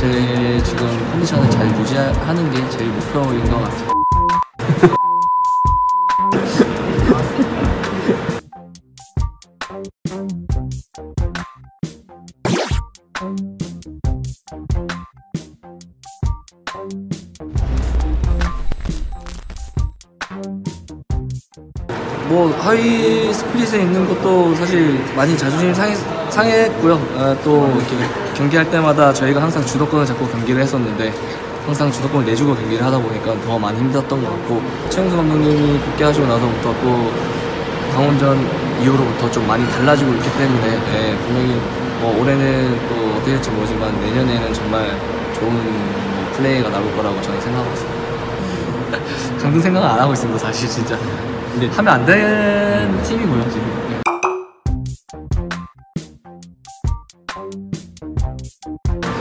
제 지금 컨디션을 잘 유지하는 게 제일 목표인 것 같아요. 뭐 하위 스플릿에 있는 것도 사실 많이 자존심 상했고요. 또 이렇게 경기할 때마다 저희가 항상 주도권을 잡고 경기를 했었는데 항상 주도권을 내주고 경기를 하다 보니까 더 많이 힘들었던 것 같고, 최용수 감독님이 복귀하시고 나서부터 또 강원전 이후로부터 좀 많이 달라지고 있기 때문에 분명히 뭐 올해는 또 어떻게 될지 모르지만 내년에는 정말 좋은 플레이가 나올 거라고 저는 생각하고 있습니다. 강등 생각은 안 하고 있습니다, 사실 진짜. 근데 하면 안 되는 팀이고요, 지금.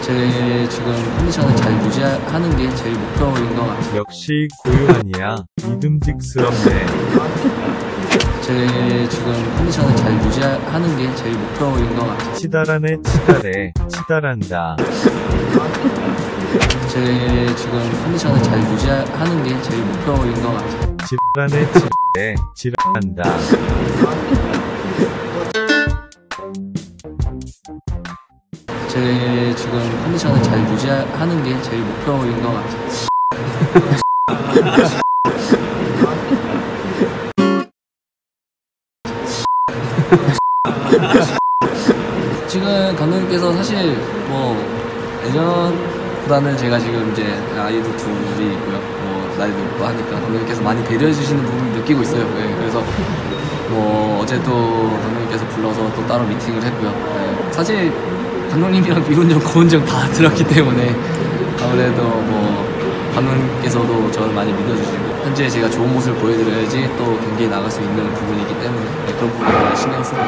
제 지금 컨디션을 잘 유지하는 게 제일 목표인 것 같아요. 역시 고요한이야. 믿음직스럽네. 제 지금 컨디션을 잘 유지하는 게 제일 목표인 것 같아요. 치달하네, 치달해. 치달한다. 제 지금 컨디션을 잘 유지하는 게 제일 목표인 것 같아요. 지랄하네, 지랄해. 지랄한다. 제 지금 컨디션을 잘 유지하는 게 제일 목표인 것 같아요. 지금 감독님께서 사실 뭐 예전보다는 제가 지금 이제 아이도 둘이 있고요. 뭐 나이도 있고 하니까 감독님께서 많이 배려해 주시는 부분을 느끼고 있어요. 네, 그래서 뭐 어제도 감독님께서 불러서 또 따로 미팅을 했고요. 네, 사실 감독님이랑 미운정 고운정 다 들었기 때문에 아무래도 뭐 감독님께서도 저를 많이 믿어주시고 현재 제가 좋은 모습을 보여드려야지 또 경기에 나갈 수 있는 부분이기 때문에 그런 부분을 신경 씁니다.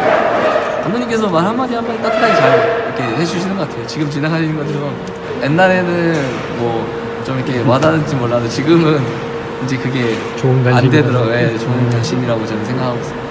감독님께서 말 한마디 한마디 따뜻하게 잘 이렇게 해주시는 것 같아요. 지금 진행하시는 것처럼 옛날에는 뭐 좀 이렇게 와닿는지 몰라도 지금은 이제 그게 안 되더라고요. 좋은 관심이라고 저는 생각하고 있습니다.